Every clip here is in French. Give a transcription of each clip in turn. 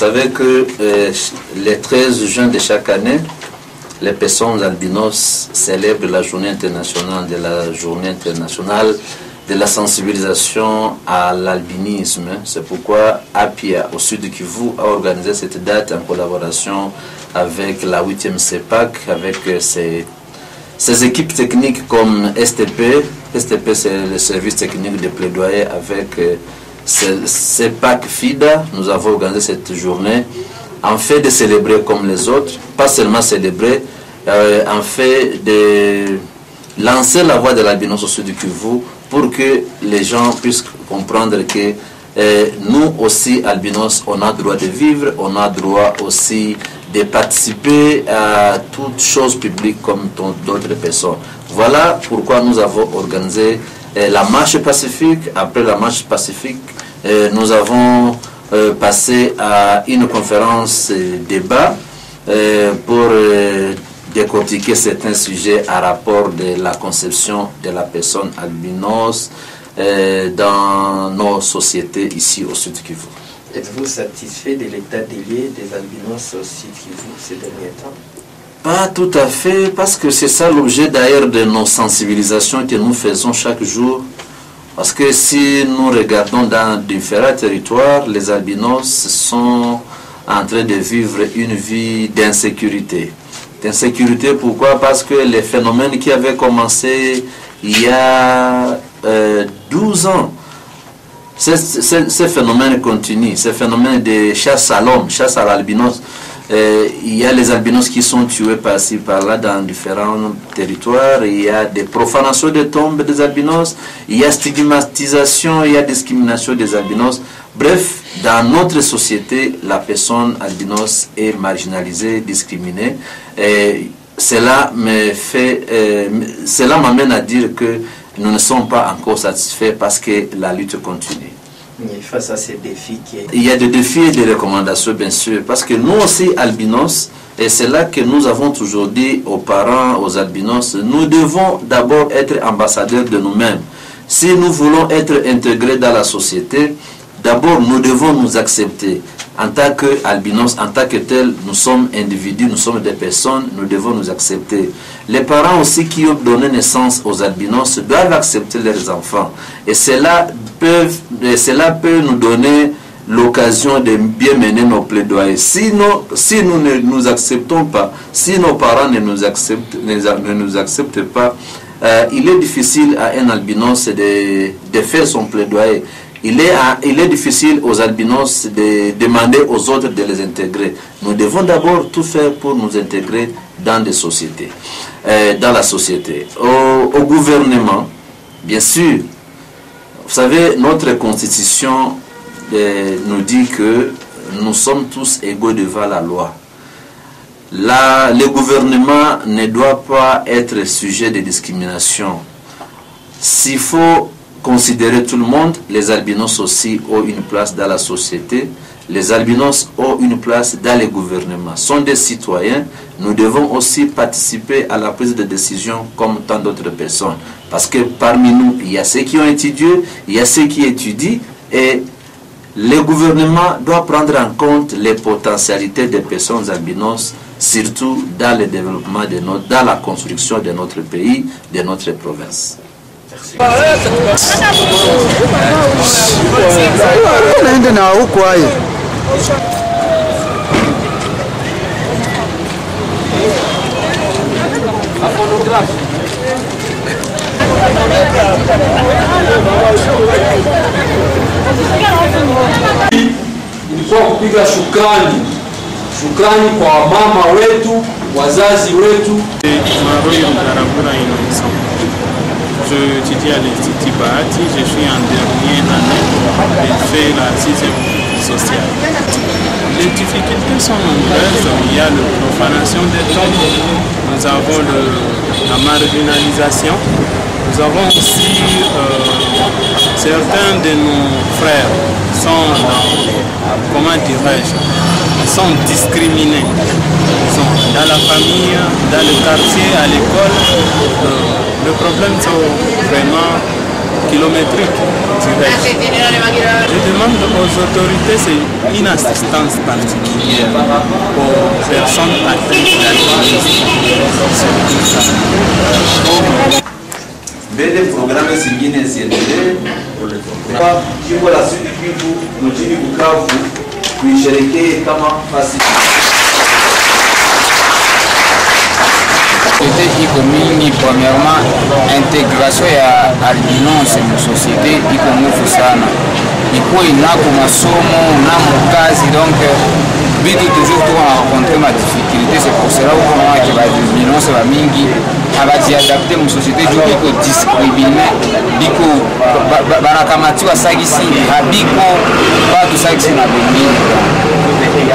savez que les 13 juin de chaque année, les personnes albinos célèbrent la journée internationale de la sensibilisation à l'albinisme. C'est pourquoi APIA, au Sud-Kivu, a organisé cette date en collaboration avec la 8e CEPAC, avec ses équipes techniques comme STP. STP, c'est le service technique de plaidoyer, avec CEPAC FIDA. Nous avons organisé cette journée en fait de célébrer comme les autres, pas seulement célébrer, en fait de lancer la voix de l'albinos au Sud-Kivu pour que les gens puissent comprendre que nous aussi, albinos, on a droit de vivre, on a droit aussi de participer à toutes choses publiques comme d'autres personnes. Voilà pourquoi nous avons organisé la marche pacifique. Après la marche pacifique, nous avons passé à une conférence débat pour décortiquer certains sujets à rapport de la conception de la personne albinos dans nos sociétés ici au Sud-Kivu. Êtes-vous satisfait de l'état des lieux des albinos au Sud-Kivu ces derniers temps? Pas tout à fait, parce que c'est ça l'objet d'ailleurs de nos sensibilisations que nous faisons chaque jour. Parce que si nous regardons dans différents territoires, les albinos sont en train de vivre une vie d'insécurité. D'insécurité, pourquoi? Parce que les phénomènes qui avaient commencé il y a 12 ans, ces phénomènes continuent, ces phénomènes de chasse à l'homme, chasse à l'albinos. Il y a les albinos qui sont tués par-ci, par-là, dans différents territoires. Il y a des profanations de tombes des albinos, il y a stigmatisation, il y a discrimination des albinos. Bref, dans notre société, la personne albinos est marginalisée, discriminée. Et cela m'amène à dire que nous ne sommes pas encore satisfaits parce que la lutte continue. Face à ces défis il y a des défis et des recommandations, bien sûr, parce que nous aussi, albinos, et c'est là que nous avons toujours dit aux parents, aux albinos, nous devons d'abord être ambassadeurs de nous-mêmes. Si nous voulons être intégrés dans la société, d'abord nous devons nous accepter. En tant qu'albinos, en tant que tels, nous sommes individus, nous sommes des personnes, nous devons nous accepter. Les parents aussi qui ont donné naissance aux albinos doivent accepter leurs enfants. Et cela peut nous donner l'occasion de bien mener nos plaidoyers. Sinon, si nous ne nous acceptons pas, si nos parents ne nous acceptent pas, il est difficile à un albinos de faire son plaidoyer. Il est difficile aux albinos de demander aux autres de les intégrer. Nous devons d'abord tout faire pour nous intégrer dans des sociétés, dans la société. Au gouvernement, bien sûr, vous savez, notre constitution nous dit que nous sommes tous égaux devant la loi. Le gouvernement ne doit pas être sujet de discrimination. S'il faut considérer tout le monde, les albinos aussi ont une place dans la société, les albinos ont une place dans les gouvernements, sont des citoyens, nous devons aussi participer à la prise de décision comme tant d'autres personnes, parce que parmi nous, il y a ceux qui ont étudié, il y a ceux qui étudient, et le gouvernement doit prendre en compte les potentialités des personnes albinos, surtout dans le développement, dans la construction de notre pays, de notre province. Naende na huko hayo ilikuwa kupiga shukrani kwa mama wetu, wazazi wetu. J'étudie à l'Institut Bahati, je suis en dernière année et fais la sixième sociale. Les difficultés sont nombreuses, il y a la profanation des tombes, nous avons la marginalisation, nous avons aussi certains de nos frères sont sont discriminés. Ils sont dans la famille, dans le quartier, à l'école. Le problème, c'est vraiment kilométrique direct. Je demande aux autorités, c'est une assistance particulière aux personnes atteintes d'albinisme. Vede programme zingine ziendelee kwa jimbo la Sud-Kivu mjini Bukavu kuisherehekea kama fasihi. Société iko mingi, premièrement intégration ya albinose mu société iko mufu sana. Iko inako masomo na mukazi donc bitu toujours tu vas rencontrer ma difficulté, c'est pour cela que moi qui va albinose va mingi. Abati adapté mu société joki ko discriminer biko barakamati wa sagisi habiko batu sagisi na bengine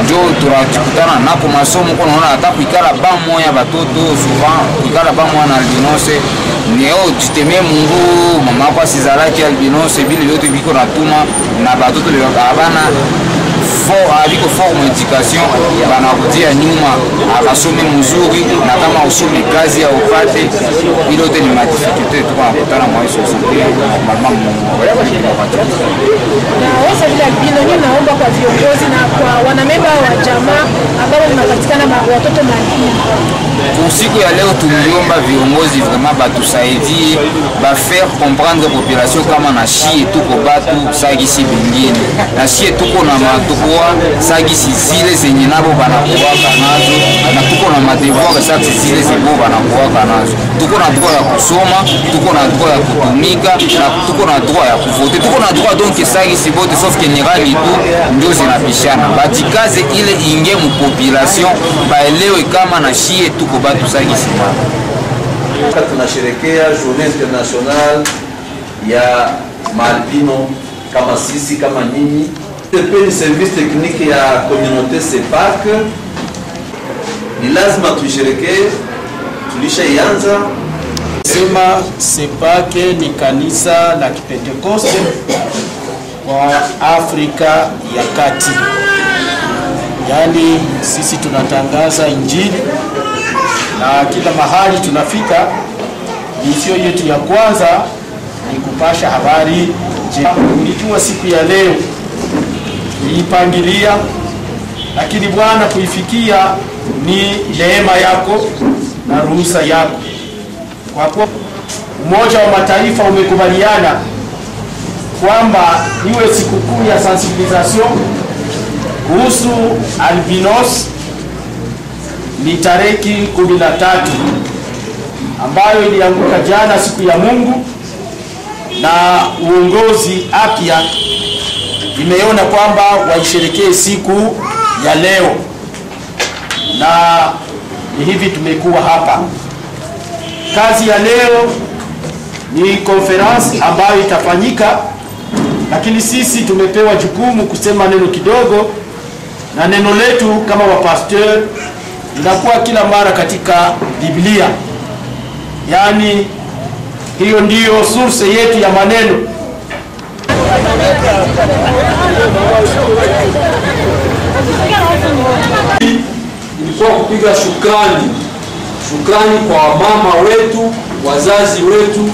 jo turakutana na ko masomo ko naona atakikala ba moya batoto souvent ikala ba moya na albinose neo tutemie mungu mama kwa sizalaki albinose bili yote biko na tuma na batoto le abana avec forme d'éducation, il y a nous à sommet Mouzouri, notamment au sommet Gazi à Opate, il y a des difficultés de voir la moyenne société normalement. Pour ce qui est allé au Touliomba, Viongozi vraiment batusaidi, va faire comprendre la population comme on a chi et tout pour battre ça ici bingine. La chi et tout qu'on a matoua, ça ici zile zeninabo banapoa kanazo, na tout qu'on a matevoa ça ici zile zebo banapoa kanazo. Tout qu'on a droit à kusoma, tout qu'on a droit à kutumika, tout qu'on a droit à kuvoter, tout qu'on a droit donc ça ici vote sauf que nirali tout ndio zinapishana. Batikaze ile inge mu population ba eleo kama na chi et tout pour battre ça ici. Tunasherehekea journée internationale ya maalbino kama sisi kama nini. Ni service technique ya communauté CEPAC ni lazima tusherehekee. Tulishaanza sema CEPAC ni kanisa la Kipentekoste kwa Afrika ya Kati, yani sisi tunatangaza injili na kila mahali tunafika. Misio yetu ya kwanza ni kupasha habari njema. Siku ya leo niipangilia, lakini Bwana kuifikia ni neema yako na ruhusa yako. Kwa kuwa Umoja wa Mataifa umekubaliana kwamba iwe sikukuu ya sensibilisation kuhusu albinos ni tareki 13 ambayo ilianguka jana siku ya Mungu, na uongozi APIA imeona kwamba waisherehekee siku ya leo, na hivi tumekuwa hapa. Kazi ya leo ni conference ambayo itafanyika, lakini sisi tumepewa jukumu kusema neno kidogo, na neno letu kama wapasteur inakuwa kila mara katika Biblia, yani hiyo ndiyo source yetu ya maneno. Ilikuwa kupiga shukrani kwa mama wetu, wazazi wetu.